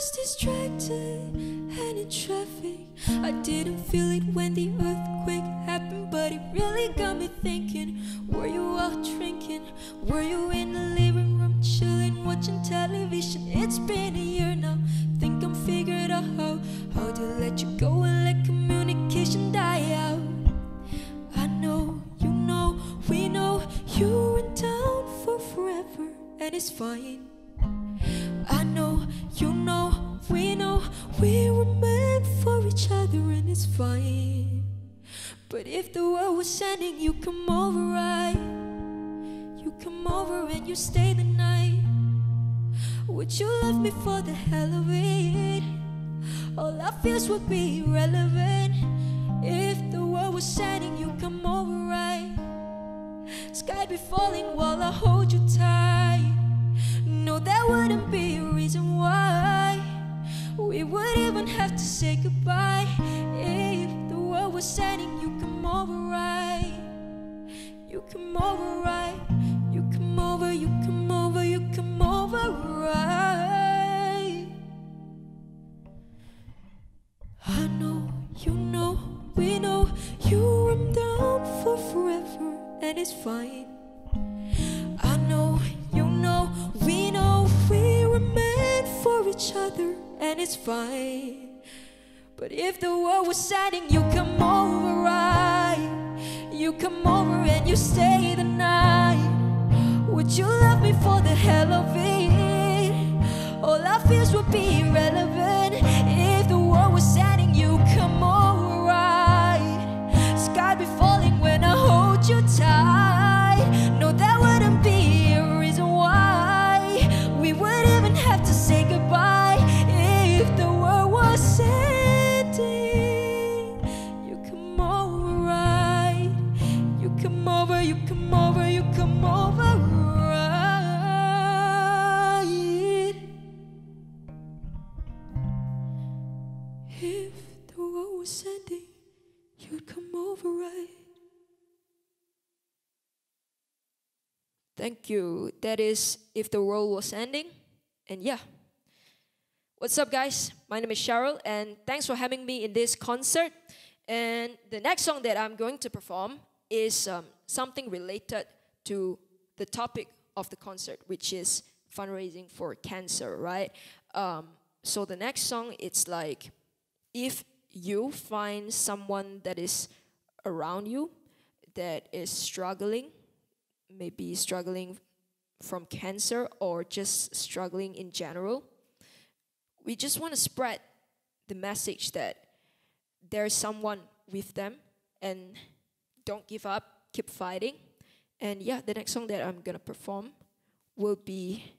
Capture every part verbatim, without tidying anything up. was distracted and in traffic. I didn't feel it when the earthquake happened, but it really got me thinking. Were you out drinking? Were you in the living room chilling, watching television? It's been a year now. Think I'm figured out how how to let you go and let communication die out. I know, you know, we know you were down for forever, and it's fine. I know, you know, we know we were meant for each other, and it's fine. But if the world was ending, you come over, right? You come over and you stay the night. Would you love me for the hell of it? All our fears would be irrelevant. If the world was ending, you come over, right? Sky be falling while I hold you tight. No, there wouldn't be a reason why we would even have to say goodbye. If the world was ending, you come over, right? You come over, right? You come over, you come over, you come over, right? I know, you know, we know you were down for forever, and it's fine. I know, you know, we know we were meant for each other, and it's fine. But if the world was ending, you come over, right? You come over and you stay the night. Would you love me for the hell of it? All our fears would be irrelevant. If the world was ending, you come over, right? Sky be falling when I hold you tight. No, that wouldn't be a reason why we would even have to say goodbye. If the world was ending, you come over, right? You come over, you come over, you come over, right? If the world was ending, you'd come over, right? Thank you. That is If the World Was Ending. And yeah. What's up, guys? My name is Cheryl, and thanks for having me in this concert. And the next song that I'm going to perform is um, something related to the topic of the concert, which is fundraising for cancer, right? Um, so the next song, it's like, if you find someone that is around you that is struggling, maybe struggling from cancer or just struggling in general, we just want to spread the message that there's someone with them, and don't give up, keep fighting. And yeah, the next song that I'm going to perform will be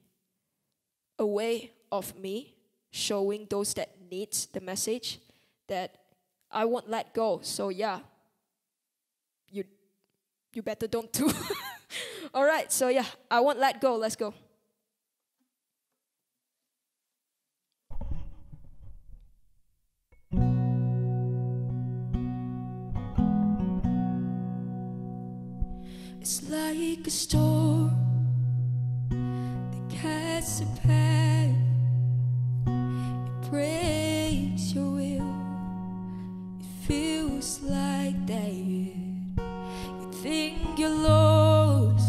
a way of me showing those that needs the message that I won't let go. So yeah, you, you better don't do. All right, so yeah, I won't let go. Let's go. It's like a storm that casts a path. It breaks your will. It feels like that. You think you're lost,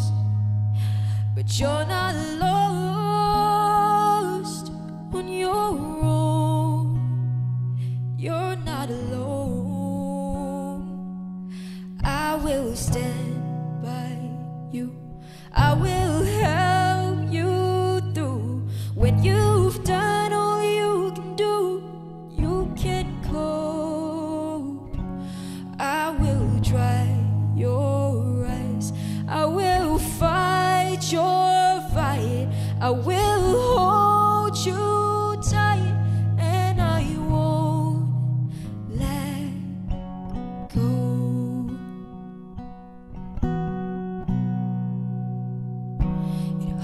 but you're not lost on your own. You're not alone. I will stand by you. I will help you through. When you've done all you can do, you can cope. I will dry your eyes. I will fight your fight. I will hold you tight, and I won't let go.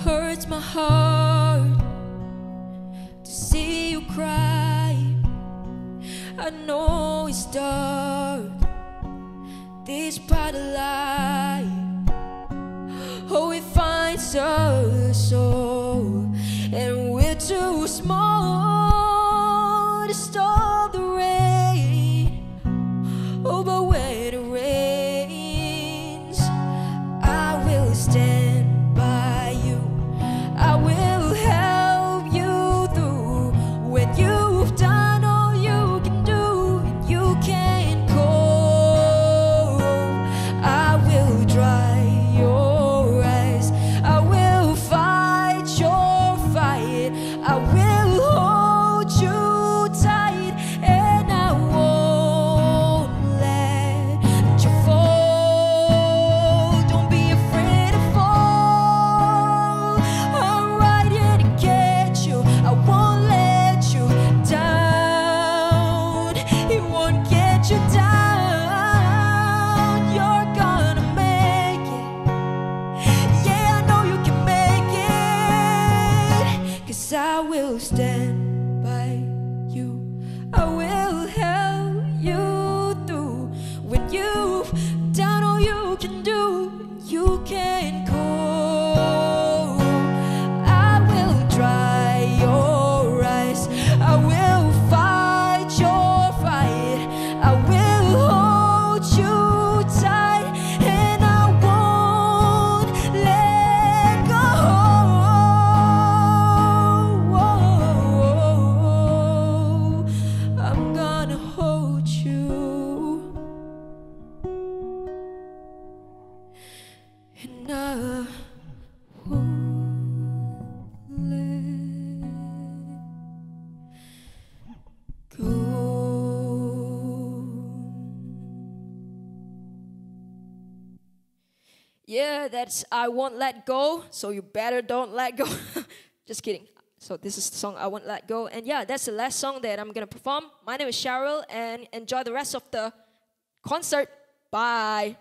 Hurts my heart to see you cry. I know it's dark, this part of life. Oh, it finds us all, and we're too small. will stand by you. I will help you through. When you've done all you can do, you can call. I will dry your eyes. I will fight your fight. I will hold you tight. And I won't let go. I'm gonna hold you. And I won't let go. Yeah, that's I Won't Let Go, so you better don't let go. Just kidding. So this is the song I Won't Let Go. And yeah, that's the last song that I'm gonna perform. My name is Cheryl, and enjoy the rest of the concert. Bye.